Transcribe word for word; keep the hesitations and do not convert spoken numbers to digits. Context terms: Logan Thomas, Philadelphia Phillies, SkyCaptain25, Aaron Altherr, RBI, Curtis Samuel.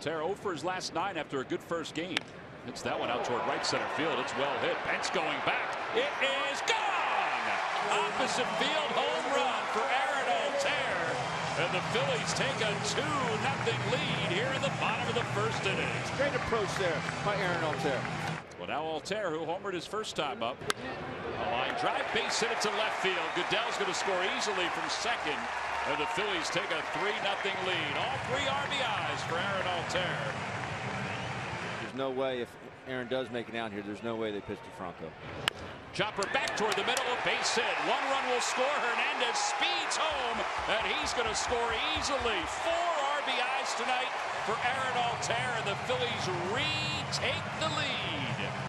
Altherr oh for his last nine after a good first game. Hits that one out toward right center field. It's well hit. Pence going back. It is gone. Opposite field home run for Aaron Altherr. And the Phillies take a two nothing lead here in the bottom of the first inning. Great approach there by Aaron Altherr. Well, now Altherr, who homered his first time up. A line drive, base hit it to left field. Goodell's going to score easily from second. And the Phillies take a three nothing lead. All three R B Is for Aaron Altherr. There's no way if Aaron does make it out here, there's no way they pitch to Franco. Chopper back toward the middle, a base hit. One run will score. Hernandez speeds home, and he's going to score easily. Four R B Is tonight for Aaron Altherr, and the Phillies retake the lead.